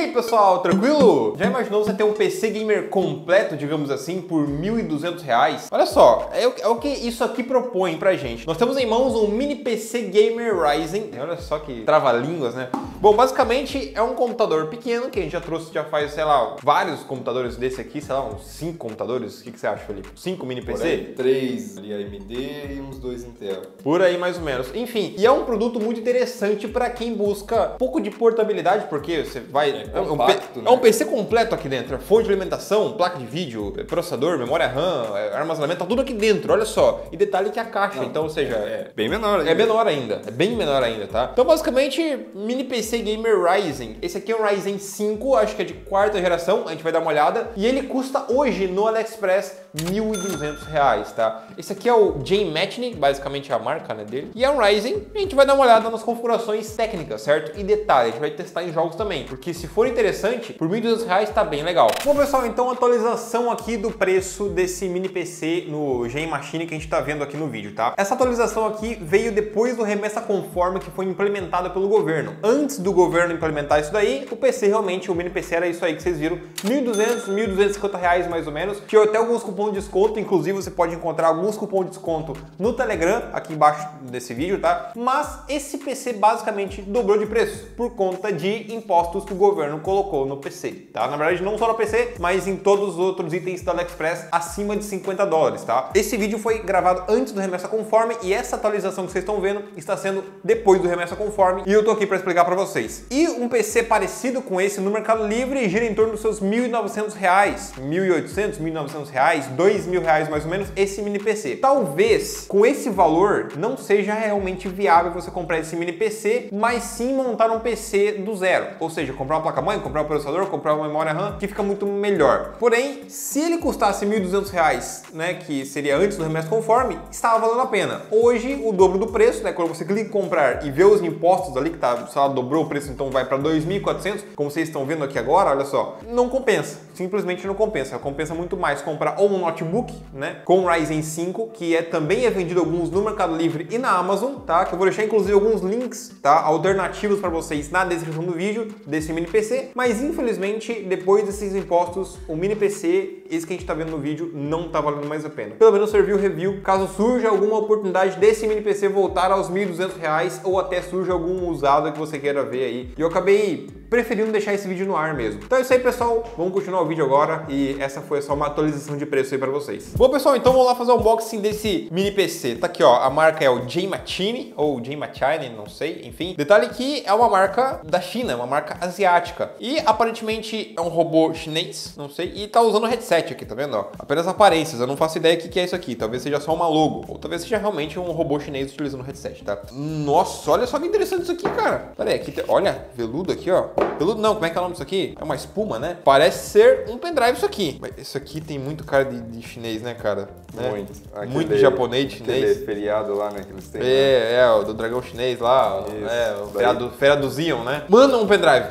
aí pessoal, tranquilo? Já imaginou você ter um PC gamer completo, digamos assim, por R$ 1.200? Olha só, é o que isso aqui propõe pra gente. Nós temos em mãos um mini PC gamer Ryzen, olha só que trava-línguas, né? Bom, basicamente é um computador pequeno que a gente já trouxe, já faz, sei lá, vários computadores desse aqui, sei lá, uns 5 computadores, o que, que você acha, Felipe? 5 mini PC? Por aí, 3 ali AMD e uns 2 Intel. Por aí mais ou menos. Enfim, e é um produto muito interessante pra quem busca um pouco de portabilidade, porque você vai... compacto, né? É um PC completo aqui dentro, fonte de alimentação, placa de vídeo, processador, memória RAM, armazenamento, tá tudo aqui dentro, olha só. E detalhe que a caixa, então, ou seja, é bem menor. É menor ainda, é bem menor ainda, tá? Então, basicamente, mini PC gamer Ryzen. Esse aqui é um Ryzen 5, acho que é de 4ª geração, a gente vai dar uma olhada. E ele custa hoje no AliExpress R$ 1.200, tá? Esse aqui é o Gen Machine, basicamente a marca, né, dele. E é um Ryzen, a gente vai dar uma olhada nas configurações técnicas, certo? E detalhe, a gente vai testar em jogos também, porque se for interessante, por R$ 1.200 tá bem legal. Bom, pessoal, então atualização aqui do preço desse mini PC no Gen Machine que a gente tá vendo aqui no vídeo, tá? Essa atualização aqui veio depois do remessa conforme que foi implementada pelo governo. Antes do governo implementar isso daí, o PC realmente, o mini PC era isso aí que vocês viram, R$ 1.200, R$ 1.250 mais ou menos. Tinha até alguns cupom de desconto, inclusive você pode encontrar alguns cupom de desconto no Telegram, aqui embaixo desse vídeo, tá? Mas esse PC basicamente dobrou de preço por conta de impostos que o governo colocou no PC, tá? Na verdade não só no PC, mas em todos os outros itens da AliExpress acima de $50, tá? Esse vídeo foi gravado antes do remessa conforme e essa atualização que vocês estão vendo está sendo depois do remessa conforme e eu tô aqui para explicar para vocês. E um PC parecido com esse no Mercado Livre gira em torno dos seus R$ 1.900, R$ 1.800, R$ 1.900, R$ 2.000 mais ou menos, esse mini PC. Talvez com esse valor não seja realmente viável você comprar esse mini PC, mas sim montar um PC do zero, ou seja, comprar uma placa-mãe, comprar um processador, comprar uma memória RAM, que fica muito melhor. Porém, se ele custasse R$ 1.200, né, que seria antes do remessa conforme, estava valendo a pena. Hoje, o dobro do preço, né, quando você clica em comprar e vê os impostos ali, que tá, sei lá, dobrou o preço, então vai para 2.400, como vocês estão vendo aqui agora, olha só, não compensa, simplesmente não compensa. Compensa muito mais comprar ou um notebook, né, com Ryzen 5, que é também é vendido alguns no Mercado Livre e na Amazon, tá? Que eu vou deixar inclusive alguns links, tá, alternativos para vocês na descrição do vídeo desse mini PC, mas infelizmente depois desses impostos, o mini PC, esse que a gente tá vendo no vídeo, não tá valendo mais a pena. Pelo menos serviu o review, caso surja alguma oportunidade desse mini PC voltar aos R$ 1.200 ou até surja algum usado que você queira ver aí. E eu acabei preferindo deixar esse vídeo no ar mesmo. Então é isso aí, pessoal. Vamos continuar o vídeo agora e essa foi só uma atualização de preço aí pra vocês. Bom, pessoal, então vamos lá fazer o unboxing desse mini PC. Tá aqui, ó, a marca é o Gen Machine, ou Gen Machine, não sei, enfim. Detalhe que é uma marca da China, uma marca asiática. E aparentemente é um robô chinês, não sei, e tá usando headset aqui, tá vendo, ó? Apenas aparências, eu não faço ideia o que é isso aqui. Talvez seja só uma logo, ou talvez seja realmente um robô chinês utilizando headset, tá? Nossa, olha só que interessante isso aqui, cara. Pera aí, aqui, olha, veludo aqui, ó. Veludo não, como é que é o nome disso aqui? É uma espuma, né? Parece ser um pendrive isso aqui. Mas isso aqui tem muito cara de chinês, né, cara? Muito. É. Aquele, muito japonês, chinês. Feriado lá, né, que eles têm. É, né? É, o do dragão chinês lá. Isso. É, o feriado Zion, né? Manda um pendrive.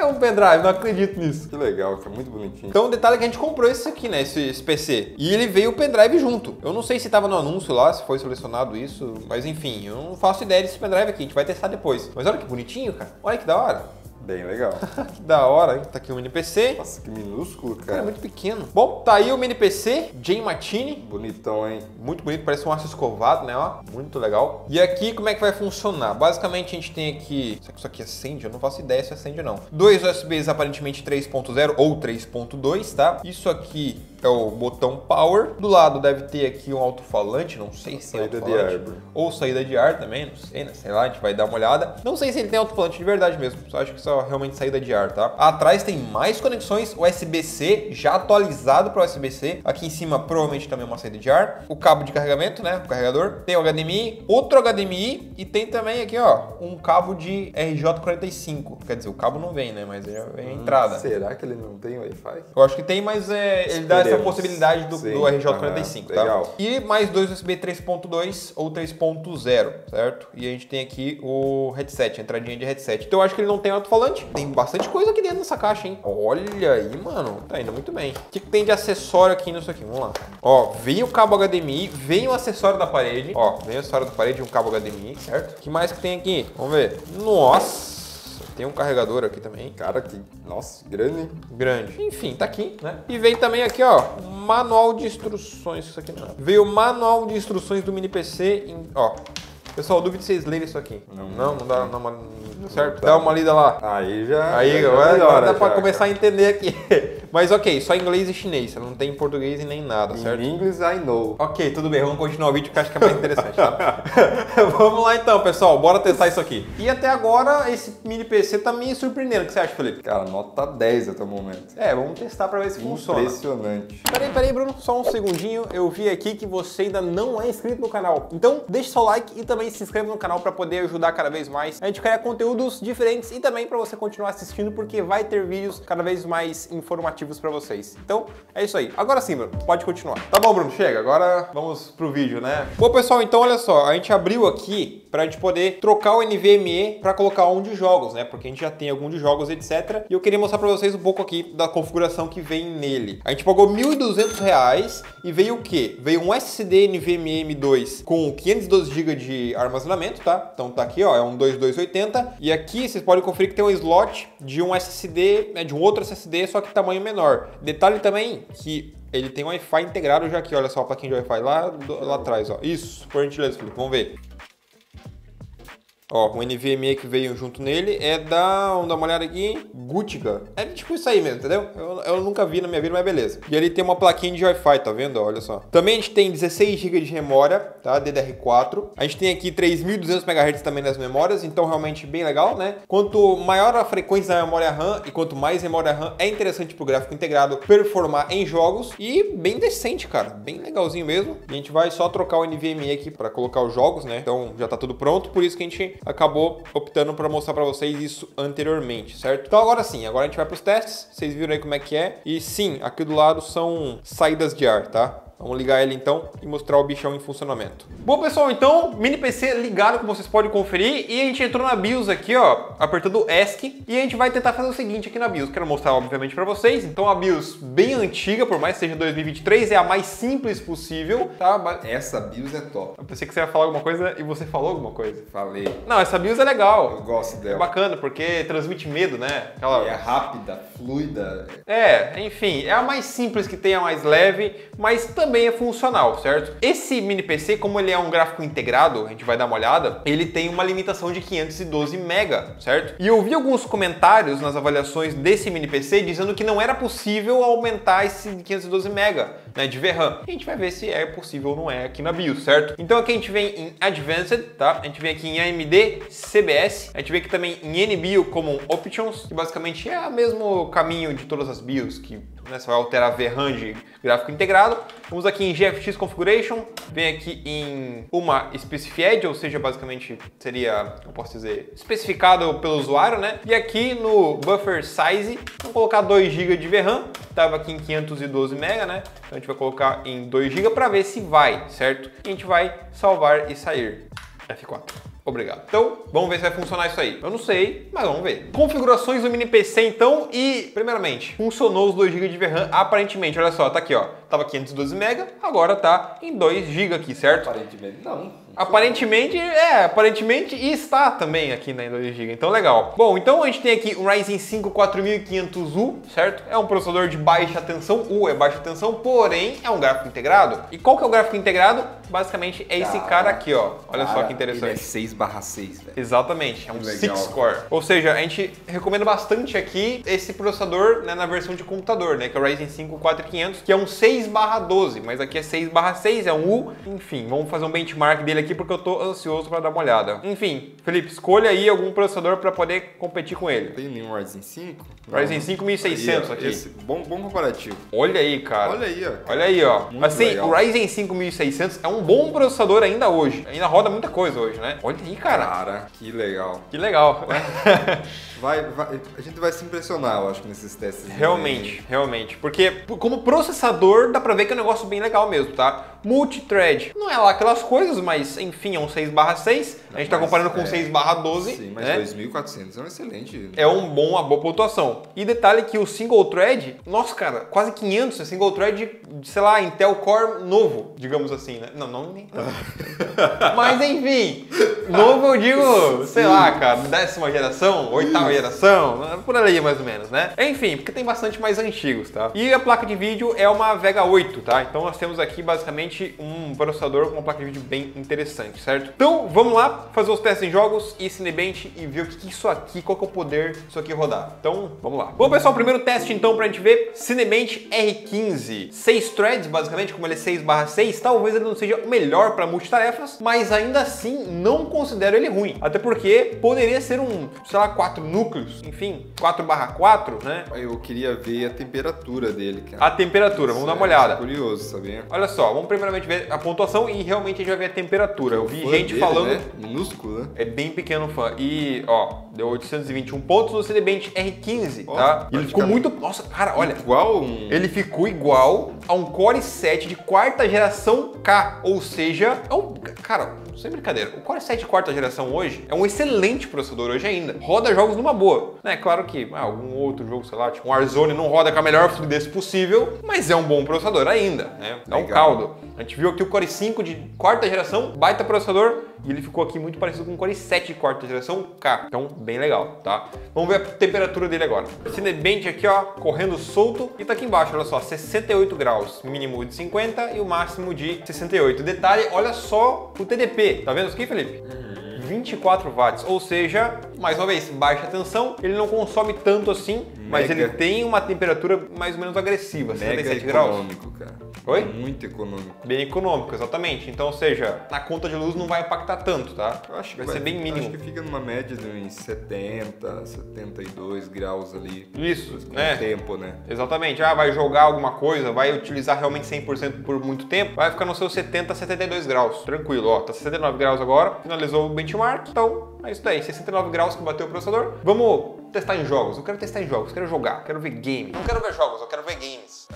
É um pendrive, não acredito nisso. Que legal, tá muito bonitinho. Então o detalhe é que a gente comprou esse aqui, né, esse PC. E ele veio o pendrive junto. Eu não sei se tava no anúncio lá, se foi selecionado isso, mas enfim, eu não faço ideia desse pendrive aqui, a gente vai testar depois. Mas olha que bonitinho, cara. Olha que da hora. Bem legal. Que da hora, hein? Tá aqui o mini PC. Nossa, que minúsculo, cara. Cara, é muito pequeno. Bom, tá aí o mini PC, Gen Machine. Bonitão, hein? Muito bonito, parece um aço escovado, né? Ó, muito legal. E aqui, como é que vai funcionar? Basicamente, a gente tem aqui... Será que isso aqui acende? Eu não faço ideia se acende ou não. 2 USBs, aparentemente 3.0 ou 3.2, tá? Isso aqui... é o botão power. Do lado deve ter aqui um alto-falante, não sei se tem alto-falante. Ou saída de ar também, não sei, né? Sei lá, a gente vai dar uma olhada. Não sei se ele tem alto-falante de verdade mesmo, só acho que só realmente saída de ar, tá? Atrás tem mais conexões USB-C, já atualizado para USB-C. Aqui em cima provavelmente também uma saída de ar. O cabo de carregamento, né? O carregador. Tem o HDMI, outro HDMI e tem também aqui, ó, um cabo de RJ45. Quer dizer, o cabo não vem, né? Mas já vem a entrada. Será que ele não tem Wi-Fi? Eu acho que tem, mas ele dá essa possibilidade do RJ45, tá? Legal. E mais 2 USB 3.2 ou 3.0, certo? E a gente tem aqui o headset, a entradinha de headset. Então eu acho que ele não tem alto-falante. Tem bastante coisa aqui dentro dessa caixa, hein? Olha aí, mano. Tá indo muito bem. O que tem de acessório aqui nisso aqui? Vamos lá. Ó, vem o cabo HDMI, vem o acessório da parede. Ó, vem o acessório da parede e um cabo HDMI, certo? O que mais que tem aqui? Vamos ver. Nossa! Tem um carregador aqui também. Cara, que... Nossa, grande. Grande. Enfim, tá aqui, né? E vem também aqui, ó, manual de instruções. Isso aqui não é. Veio o manual de instruções do mini PC em... Ó. Pessoal, duvido que vocês lerem isso aqui. Não dá, não, certo? Dá uma lida lá. Aí já dá pra começar a entender aqui. Mas ok, só inglês e chinês, não tem português e nem nada, certo? In English I know. Ok, tudo bem, vamos continuar o vídeo que acho que é mais interessante, tá? Vamos lá então, pessoal, bora testar isso aqui. E até agora, esse mini PC tá me surpreendendo, o que você acha, Felipe? Cara, nota 10 até o momento. É, vamos testar pra ver se funciona. Impressionante. Peraí, Bruno, só um segundinho, eu vi aqui que você ainda não é inscrito no canal. Então, deixa seu like e também se inscreva no canal pra poder ajudar cada vez mais. A gente cria conteúdos diferentes e também pra você continuar assistindo, porque vai ter vídeos cada vez mais informativos para vocês. Então, é isso aí. Agora sim, Bruno, pode continuar. Tá bom, Bruno, chega. Agora vamos pro vídeo, né? Bom, pessoal, então olha só, a gente abriu aqui pra gente poder trocar o NVMe para colocar um de jogos, né? Porque a gente já tem algum de jogos, etc. E eu queria mostrar para vocês um pouco aqui da configuração que vem nele. A gente pagou R$1.200 e veio o quê? Veio um SSD NVMe M2 com 512 GB de armazenamento, tá? Então tá aqui, ó, é um 2280. E aqui vocês podem conferir que tem um slot de um SSD, né, de um outro SSD, só que tamanho menor. Detalhe também que ele tem Wi-Fi integrado já aqui, olha só, a plaquinha de Wi-Fi lá atrás, ó. Isso, por gentileza, Felipe, vamos ver. Ó, o NVMe que veio junto nele é da... Vamos dar uma olhada aqui. Gutiga. É tipo isso aí mesmo, entendeu? Eu nunca vi na minha vida, mas beleza. E ele tem uma plaquinha de Wi-Fi, tá vendo? Olha só. Também a gente tem 16 GB de memória, tá? DDR4. A gente tem aqui 3.200 MHz também nas memórias, então realmente bem legal, né? Quanto maior a frequência da memória RAM e quanto mais memória RAM, é interessante pro gráfico integrado performar em jogos. E bem decente, cara. Bem legalzinho mesmo. E a gente vai só trocar o NVMe aqui pra colocar os jogos, né? Então já tá tudo pronto, por isso que a gente... acabou optando para mostrar para vocês isso anteriormente, certo? Então agora sim, agora a gente vai para os testes, vocês viram aí como é que é. E sim, aqui do lado são saídas de ar, tá? Vamos ligar ele então e mostrar o bichão em funcionamento. Bom, pessoal, então, mini PC ligado, como vocês podem conferir. E a gente entrou na BIOS aqui, ó, apertando o ESC. E a gente vai tentar fazer o seguinte aqui na BIOS. Quero mostrar, obviamente, pra vocês. Então, a BIOS bem antiga, por mais que seja 2023, é a mais simples possível, tá? Essa BIOS é top. Eu pensei que você ia falar alguma coisa e você falou alguma coisa. Falei. Não, essa BIOS é legal. Eu gosto dela. É bacana, porque transmite medo, né? Aquela... É rápida, fluida. É, enfim, é a mais simples que tem, a mais leve, mas também... é funcional, certo? Esse mini PC, como ele é um gráfico integrado, a gente vai dar uma olhada, ele tem uma limitação de 512 mega, certo? E eu vi alguns comentários nas avaliações desse mini PC dizendo que não era possível aumentar esse 512 mega, né, de VRAM. A gente vai ver se é possível ou não é aqui na BIOS, certo? Então aqui a gente vem em Advanced, tá? A gente vem aqui em AMD, CBS, a gente vem aqui também em NBIO Common Options, que basicamente é o mesmo caminho de todas as BIOS, que né, você vai alterar VRAM de gráfico integrado. Vamos aqui em GFX Configuration, vem aqui em uma Specified, ou seja, basicamente seria, eu posso dizer, especificado pelo usuário, né? E aqui no Buffer Size, vamos colocar 2 GB de VRAM, estava aqui em 512 MB, né? Então a gente vai colocar em 2 GB para ver se vai, certo? E a gente vai salvar e sair. F4. Obrigado. Então, vamos ver se vai funcionar isso aí. Eu não sei, mas vamos ver. Configurações do mini PC, então, e, primeiramente, funcionou os 2 GB de VRAM, aparentemente. Olha só, tá aqui, ó. Tava 512 MB, agora tá em 2 GB aqui, certo? Aparentemente não. Aparentemente, é, aparentemente e está também aqui na 2 GB, então legal. Bom, então a gente tem aqui o Ryzen 5 4500U, certo? É um processador de baixa tensão, U é baixa tensão, porém é um gráfico integrado. E qual que é o gráfico integrado? Basicamente é esse cara aqui, ó. Olha só que interessante. Ele é 6/6, velho. Exatamente, é um 6-core. Ou seja, a gente recomenda bastante aqui esse processador, né, na versão de computador, né? Que é o Ryzen 5 4500, que é um 6/12, mas aqui é 6/6, é um U. Enfim, vamos fazer um benchmark dele aqui porque eu tô ansioso para dar uma olhada. Enfim, Felipe, escolha aí algum processador para poder competir com ele. Tem nenhum Ryzen 5? Ryzen 5 1600 aqui. Esse, bom comparativo. Olha aí, cara. Olha aí, ó. Olha aí, ó. Muito assim, legal. O Ryzen 5 1600 é um bom processador ainda hoje. Ainda roda muita coisa hoje, né? Olha aí, cara. Cara, que legal. Que legal. A gente vai se impressionar, eu acho, nesses testes. Realmente, realmente. Porque como processador dá pra ver que é um negócio bem legal mesmo, tá? Multithread. Não é lá aquelas coisas, mas mas enfim, é um 6/6. A gente está comparando com 6/12. Sim, mas né? 2400 é um excelente. Né? É uma boa pontuação. E detalhe que o single thread, nossa, cara, quase 500. É single thread, sei lá, Intel Core novo, digamos assim, né? Não, não nem tanto. Mas enfim, novo eu digo, sei lá, cara, 10ª geração, 8ª geração, por ali mais ou menos, né? Enfim, porque tem bastante mais antigos, tá? E a placa de vídeo é uma Vega 8, tá? Então nós temos aqui basicamente um processador com uma placa de vídeo bem interessante, certo? Então vamos lá fazer os testes em jogos e Cinebench e ver o que isso aqui, qual que é o poder disso aqui rodar. Então vamos lá. Bom pessoal, primeiro teste então pra gente ver, Cinebench R15, 6 threads basicamente, como ele é 6/6, talvez ele não seja o melhor para multitarefas, mas ainda assim não considero ele ruim, até porque poderia ser um, sei lá, 4 núcleos, enfim, 4/4, né? Eu queria ver a temperatura dele, cara. A temperatura, vamos dar uma olhada. Curioso, sabia? Olha só, vamos primeiramente ver a pontuação e realmente a gente vai ver a temperatura. Eu vi gente falando... Né? Minúsculo, né? É bem pequeno o fã. E, ó, deu 821 pontos no Cinebench R15, ó, tá? Ele ficou muito... Nossa, cara, olha. Igual um... Ele ficou igual a um Core 7 de 4ª geração K, ou seja, é um... Cara, sem brincadeira, o Core 7 de 4ª geração hoje é um excelente processador hoje ainda. Roda jogos numa boa, né? Claro que algum outro jogo, sei lá, tipo um Warzone não roda com a melhor fluidez possível, mas é um bom processador ainda, né? É um caldo. A gente viu aqui o Core 5 de 4ª geração, baita processador, e ele ficou aqui muito parecido com o Core 7 de 4ª geração K. Então, bem legal, tá? Vamos ver a temperatura dele agora. Cinebench aqui, ó, correndo solto. E tá aqui embaixo, olha só, 68 graus. Mínimo de 50 e o máximo de 68. Detalhe, olha só o TDP. Tá vendo isso aqui, Felipe? 24 watts, ou seja, mais uma vez, baixa tensão, ele não consome tanto assim, mas ele tem uma temperatura mais ou menos agressiva, 77 graus. Econômico, cara. Oi? Muito econômico. Bem econômico, exatamente. Então, ou seja, na conta de luz não vai impactar tanto, tá? Eu acho que vai ser bem mínimo. Acho que fica numa média de uns 70, 72 graus ali. Isso, né? Tempo, né? Exatamente. Ah, vai jogar alguma coisa, vai utilizar realmente 100% por muito tempo, vai ficar nos seus 70, 72 graus. Tranquilo, ó. Tá 69 graus agora, finalizou o benchmark, então... É isso daí, 69 graus que bateu o processador. Vamos testar em jogos. Eu quero testar em jogos, quero jogar, quero ver game. Não quero ver jogos, eu quero ver games.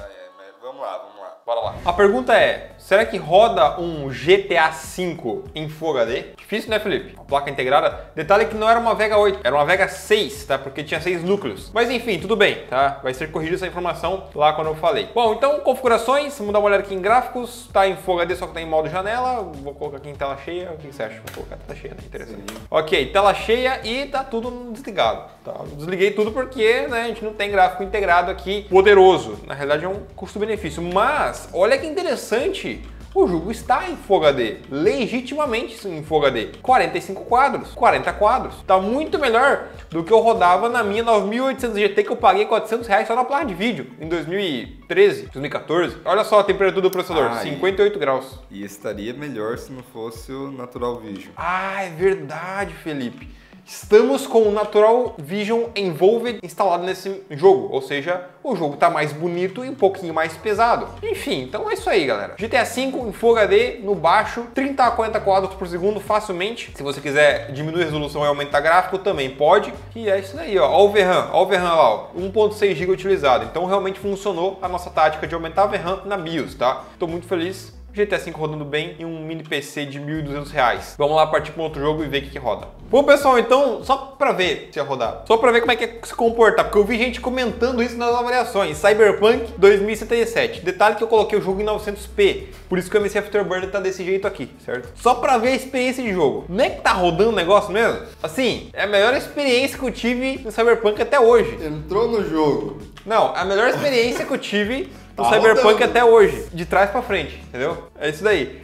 Vamos lá. Bora lá. A pergunta é, será que roda um GTA V em Full HD? Difícil, né, Felipe? A placa integrada. Detalhe que não era uma Vega 8, era uma Vega 6, tá? Porque tinha 6 núcleos. Mas enfim, tudo bem, tá? Vai ser corrigida essa informação lá quando eu falei. Bom, então configurações, vamos dar uma olhada aqui em gráficos. Tá em Full HD, só que tá em modo janela. Vou colocar aqui em tela cheia. O que você acha? Vou colocar tela cheia, né? Interessante. Sim. Ok, tela cheia e tá tudo desligado, tá? Desliguei tudo porque, né, a gente não tem gráfico integrado aqui poderoso. Na realidade é um custo-benefício, mas olha que interessante, o jogo está em Full HD, legitimamente em Full HD, 45 quadros, 40 quadros, tá muito melhor do que eu rodava na minha 9800 GT que eu paguei R$400 só na placa de vídeo em 2013, 2014. Olha só a temperatura do processador, 58 graus. E estaria melhor se não fosse o Natural Vision. Ah, é verdade, Felipe. Estamos com o Natural Vision Involved instalado nesse jogo, ou seja, o jogo tá mais bonito e um pouquinho mais pesado. Enfim, então é isso aí, galera. GTA V em Full HD, no baixo, 30 a 40 quadros por segundo facilmente. Se você quiser diminuir a resolução e aumentar gráfico, também pode. E é isso daí, ó. Ó o VRAM lá, ó. 1.6 GB utilizado. Então realmente funcionou a nossa tática de aumentar a VRAM na BIOS, tá? Tô muito feliz. GTA V rodando bem e um mini PC de R$1.200. Vamos lá partir para um outro jogo e ver o que roda. Bom, pessoal, então, só para ver se ia rodar. Só para ver como é que ia se comportar, porque eu vi gente comentando isso nas avaliações. Cyberpunk 2077. Detalhe que eu coloquei o jogo em 900p. Por isso que o MC Afterburner tá desse jeito aqui, certo? Só para ver a experiência de jogo. Não é que tá rodando o negócio mesmo? Assim, é a melhor experiência que eu tive no Cyberpunk até hoje. Entrou no jogo. Não, a melhor experiência que eu tive... do Cyberpunk até hoje, de trás pra frente, entendeu? É isso daí.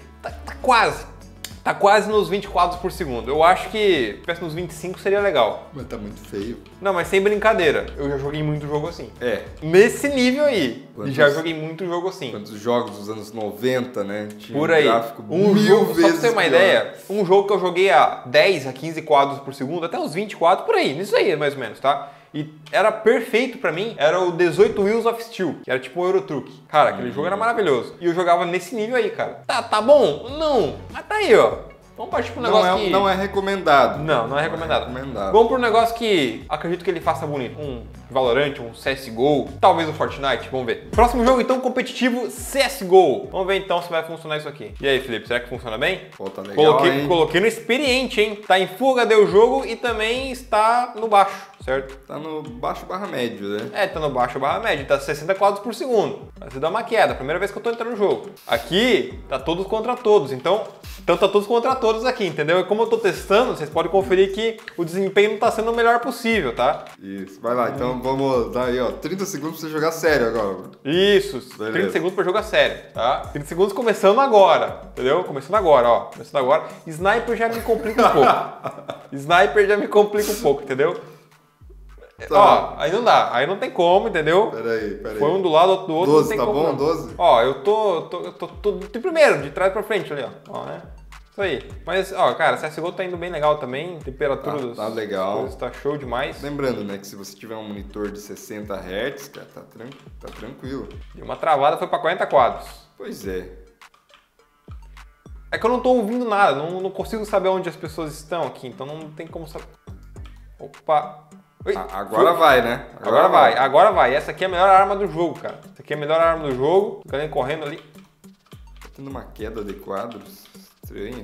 Tá quase nos 20 quadros por segundo. Eu acho que se tivesse nos 25 seria legal. Mas tá muito feio. Não, mas sem brincadeira. Eu já joguei muito jogo assim. É. Nesse nível aí. Já joguei muito jogo assim. Quantos jogos dos anos 90, né? Tinha por aí. Um gráfico mil vezes. Só pra você ter uma ideia, um jogo que eu joguei a 10 a 15 quadros por segundo, até uns 20 quadros, por aí. Nisso aí, mais ou menos, tá? E era perfeito pra mim, era o 18 Wheels of Steel, que era tipo um Eurotruck. Cara, aquele jogo era maravilhoso. E eu jogava nesse nível aí, cara. Tá bom? Não. Mas tá aí, ó. Vamos partir para um negócio que... Não é recomendado. Não é recomendado. Vamos para um negócio que acredito que ele faça bonito. Um Valorant, um CSGO, talvez um Fortnite, vamos ver. Próximo jogo, então, competitivo, CSGO. Vamos ver, então, se vai funcionar isso aqui. E aí, Felipe, será que funciona bem? Pô, tá legal, hein? Coloquei no experiente, hein? Tá em Full HD o jogo e também está no baixo, certo? Tá no baixo barra médio, né? É, tá no baixo barra médio, tá 60 quadros por segundo. Mas você dá uma queda, primeira vez que eu tô entrando no jogo. Aqui, tá todos contra todos, então tá todos contra todos aqui, entendeu? E como eu tô testando, vocês podem conferir que o desempenho não tá sendo o melhor possível, tá? Isso, vai lá, então vamos dar aí, ó, 30 segundos pra você jogar sério agora. Isso, beleza. 30 segundos pra jogar sério, tá? 30 segundos começando agora, entendeu? Começando agora, ó, começando agora. Sniper já me complica um pouco. Sniper já me complica um pouco, entendeu? Tá. Ó, aí não dá, aí não tem como, entendeu? Peraí. Foi um do lado, outro do outro, 12, não tem tá como. Bom, não. 12? Ó, eu tô de primeiro, de trás pra frente ali, ó, né? Isso aí. Mas, ó, cara, CSGO tá indo bem legal também, temperatura tá legal. Coisas, tá show demais. Lembrando, né, que se você tiver um monitor de 60 Hz, cara, tá tranquilo. E uma travada foi pra 40 quadros. Pois é. É que eu não tô ouvindo nada, não consigo saber onde as pessoas estão aqui, então não tem como saber. Opa! Ui, agora foi. Vai, né? Agora vai. Essa aqui é a melhor arma do jogo, cara. Essa aqui é a melhor arma do jogo. Galera correndo ali. Tá tendo uma queda de quadros estranha.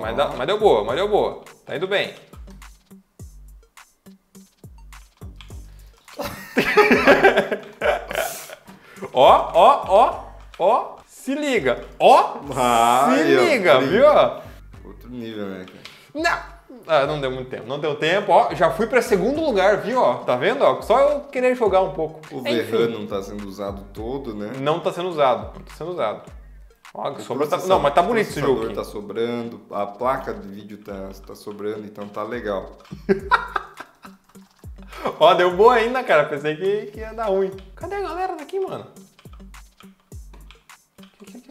Mas deu boa, Tá indo bem. Ó. Se liga. Se liga, viu? Outro nível, né, cara? Não! Ah, não deu muito tempo, ó, já fui pra segundo lugar, viu, ó, tá vendo, ó, só eu querer jogar um pouco. O VRAM não tá sendo usado todo, né? Não tá sendo usado. Ó, não, mas tá bonito esse jogo aqui. O tá sobrando, a placa de vídeo tá sobrando, então tá legal. Ó, deu boa ainda, cara, pensei que ia dar ruim. Cadê a galera daqui, mano? Aqui.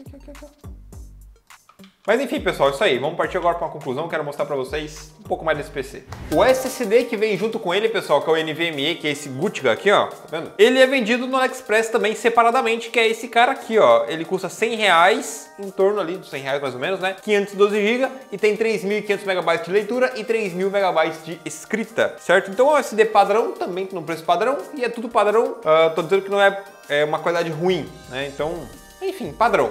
Mas enfim, pessoal, é isso aí. Vamos partir agora para uma conclusão. Quero mostrar para vocês um pouco mais desse PC. O SSD que vem junto com ele, pessoal, que é o NVMe, que é esse Gutga aqui, ó. Tá vendo? Ele é vendido no AliExpress também separadamente, que é esse cara aqui, ó. Ele custa R$100, em torno ali dos R$100 mais ou menos, né? 512 GB e tem 3.500 MB de leitura e 3.000 MB de escrita, certo? Então é um SSD padrão, também no preço padrão, e é tudo padrão. Tô dizendo que não é uma qualidade ruim, né? Então, enfim, padrão.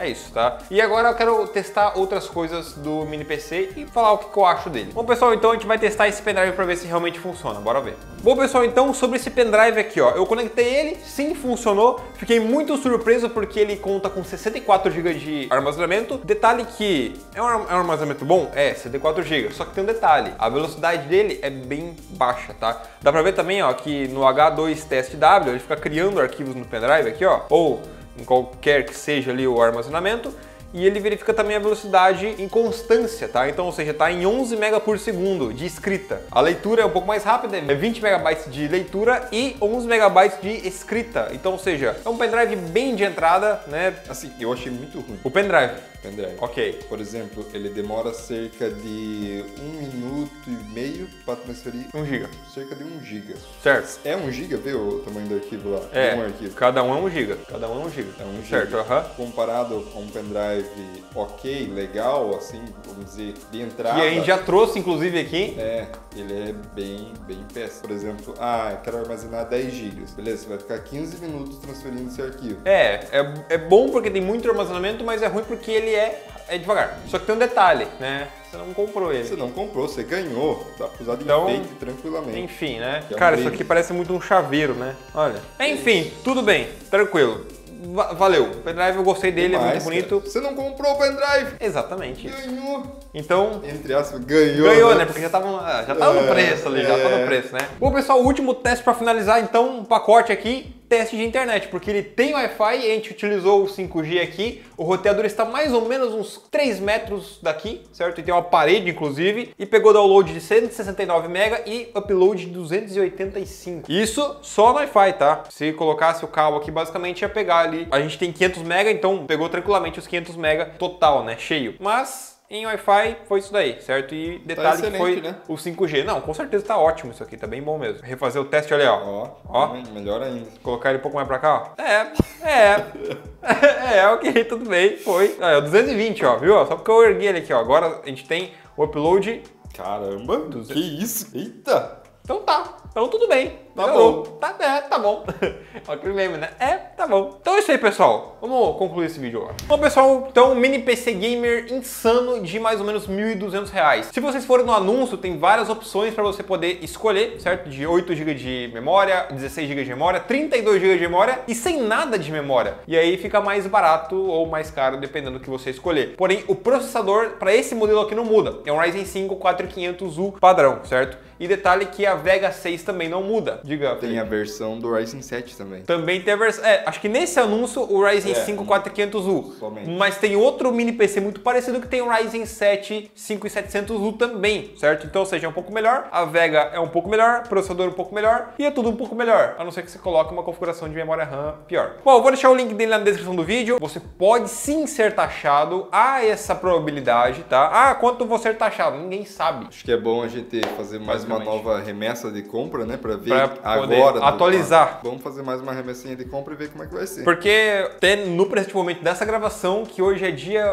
É isso, tá? E agora eu quero testar outras coisas do mini PC e falar o que eu acho dele. Bom, pessoal, então a gente vai testar esse pendrive para ver se realmente funciona. Bora ver. Bom, pessoal, então sobre esse pendrive aqui, ó. Eu conectei ele, sim, funcionou. Fiquei muito surpreso porque ele conta com 64 GB de armazenamento. Detalhe que é um armazenamento bom? É, 64 GB. Só que tem um detalhe. A velocidade dele é bem baixa, tá? Dá pra ver também, ó, que no H2TestW ele fica criando arquivos no pendrive aqui, ó. Ou em qualquer que seja ali o armazenamento, e ele verifica também a velocidade em constância, tá? Então, ou seja, tá em 11 MB por segundo de escrita. A leitura é um pouco mais rápida, é 20 MB de leitura e 11 MB de escrita. Então, ou seja, é um pendrive bem de entrada, né? Assim, eu achei muito ruim. O pendrive? Ok. Por exemplo, ele demora cerca de 1,5 minutos para transferir 1 GB. Cerca de 1 GB. Certo. É 1 GB, vê o tamanho do arquivo lá? É. Um arquivo. Cada um é 1 GB. É 1 GB. Certo, aham. Comparado a um pendrive ok, legal, assim, vamos dizer, de entrada. E a gente já trouxe, inclusive, aqui. É, ele é bem péssimo. Por exemplo, eu quero armazenar 10 GB. Beleza, você vai ficar 15 minutos transferindo esse arquivo. É bom porque tem muito armazenamento, mas é ruim porque ele é devagar. Só que tem um detalhe, né? Você não comprou ele. Você não comprou, você ganhou. Dá pra usar de enfeite tranquilamente. Enfim, né? Cara, isso aqui parece muito um chaveiro, né? Olha. Enfim, tudo bem, tranquilo. Valeu, o pendrive eu gostei dele, é muito bonito. Cara, você não comprou o pendrive? Exatamente. Ganhou. Então... Entre aspas, ganhou. Ganhou, né? Porque já tava no preço ali, já tava no preço, né? Bom, pessoal, o último teste para finalizar, então, um pacote aqui. Teste de internet, porque ele tem Wi-Fi e a gente utilizou o 5G aqui. O roteador está mais ou menos uns 3 metros daqui, certo? E tem uma parede, inclusive, e pegou download de 169 MB e upload de 285. Isso só no Wi-Fi, tá? Se colocasse o cabo aqui, basicamente ia pegar ali. A gente tem 500 MB, então pegou tranquilamente os 500 MB total, né? Cheio. Mas... Em Wi-Fi foi isso daí, certo? E detalhe tá que foi, né, o 5G. Não, com certeza tá ótimo isso aqui, tá bem bom mesmo. Refazer o teste, olha, ó. Ó, melhor ainda. Colocar ele um pouco mais pra cá, ó. Ok, tudo bem, foi. Olha, 220, ó, viu? Só porque eu ergui ele aqui, ó. Agora a gente tem o upload... Caramba, que isso? Eita! Então tá, então tudo bem. Tá bom. Aquele meme, né? Tá bom. Então é isso aí, pessoal. Vamos concluir esse vídeo agora. Bom, pessoal, então mini PC gamer insano de mais ou menos R$ 1.200. Se vocês forem no anúncio, tem várias opções para você poder escolher, certo? De 8 GB de memória, 16 GB de memória, 32 GB de memória e sem nada de memória. E aí fica mais barato ou mais caro, dependendo do que você escolher. Porém, o processador para esse modelo aqui não muda. É um Ryzen 5 4500U padrão, certo? E detalhe que a Vega 6 também não muda. Diga, Felipe. Tem a versão do Ryzen 7 também. Também tem a versão... acho que nesse anúncio o Ryzen 5 4500U. Somente. Mas tem outro mini PC muito parecido que tem o Ryzen 7 5700U também, certo? Então, ou seja, é um pouco melhor. A Vega é um pouco melhor, o processador é um pouco melhor e é tudo um pouco melhor. A não ser que você coloque uma configuração de memória RAM pior. Bom, eu vou deixar o link dele na descrição do vídeo. Você pode sim ser taxado a essa probabilidade, tá? Ah, quanto vou ser taxado? Ninguém sabe. Acho que é bom a gente fazer mais uma nova remessa de compra, né? Pra ver agora. Atualizar. Vamos fazer mais uma remessinha de compra e ver como é que vai ser. Porque até no presente momento dessa gravação, que hoje é dia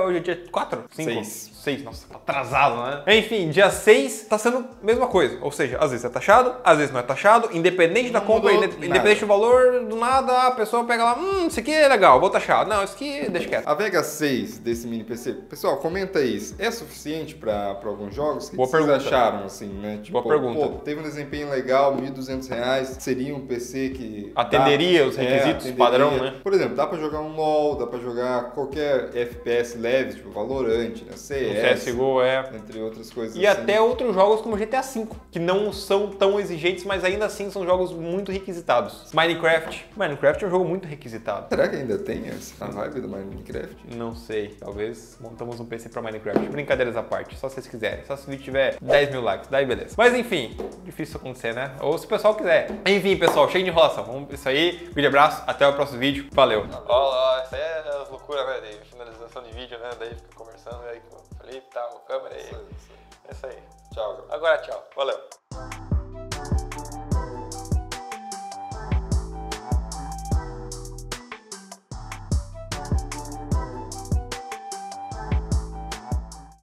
4? 5? 6. Nossa, tá atrasado, né? Enfim, dia 6 tá sendo a mesma coisa. Ou seja, às vezes é taxado, às vezes não é taxado. Independente da compra, independente do valor, do nada, a pessoa pega lá, isso aqui é legal, vou taxar. Não, isso aqui deixa quieto. A Vega 6 desse mini PC, pessoal, comenta isso. É suficiente pra alguns jogos? Que vocês acharam, assim, né? Tipo, boa pergunta. Pô, teve um desempenho legal, R$ 1.200, seria um PC que... Atenderia os requisitos padrão, né? Por exemplo, dá pra jogar um LOL, dá pra jogar qualquer FPS leve, tipo Valorant, né? CSGO, entre outras coisas. E assim, até outros jogos como GTA V, que não são tão exigentes, mas ainda assim são jogos muito requisitados. Minecraft. Minecraft é um jogo muito requisitado. Será que ainda tem a vibe do Minecraft? Não sei. Talvez montamos um PC pra Minecraft. Brincadeiras à parte, só se vocês quiserem. Só se o vídeo tiver 10 mil likes, daí beleza. Mas enfim, difícil acontecer, né? Ou se o pessoal quiser. Enfim, pessoal, cheio de enrolação. Vamos isso aí. Grande abraço, até o próximo vídeo. Valeu. Olha, isso aí é as loucuras, velho. Né? Finalização de vídeo, né? Daí fica conversando aí com... ali e tal, câmera aí. É isso aí. Tchau. Agora tchau. Valeu.